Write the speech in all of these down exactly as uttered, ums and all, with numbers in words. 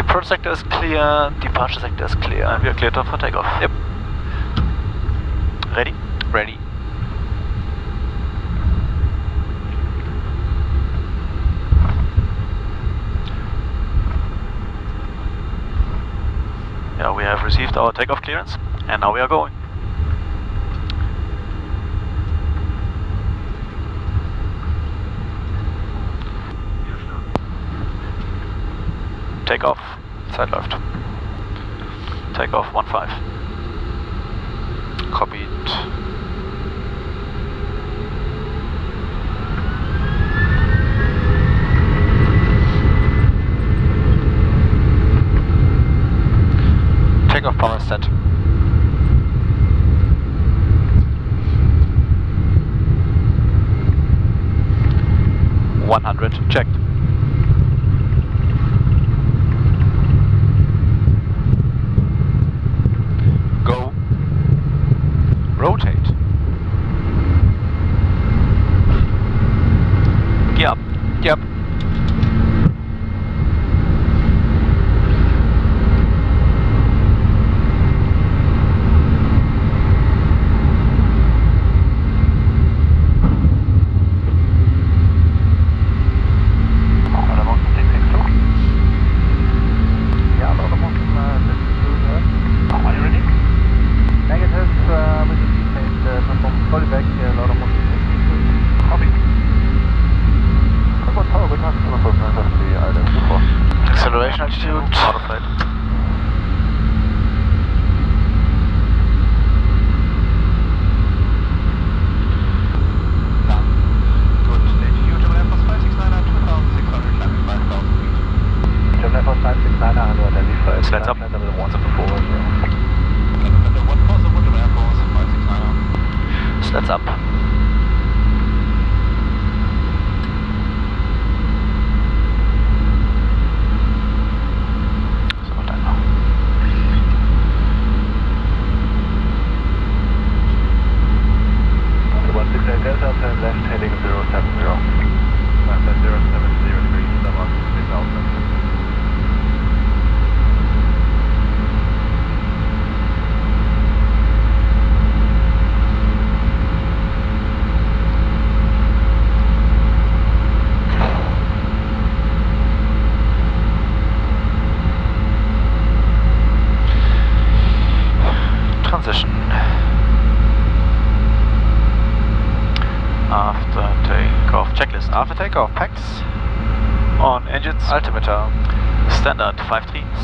approach sector is clear, departure sector is clear, and we are cleared for takeoff. Yep. Ready? Ready. Yeah, we have received our takeoff clearance, and now we are going. Take off, side left. Take off one five. Copied. Take off power set. One hundred, checked.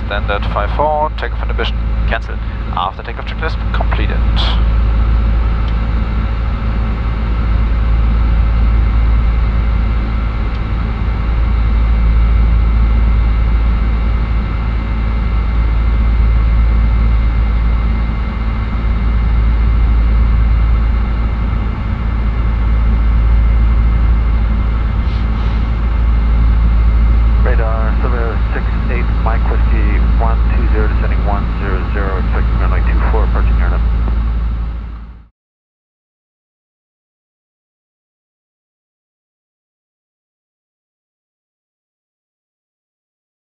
Standard five four, takeoff inhibition cancelled. After takeoff checklist completed.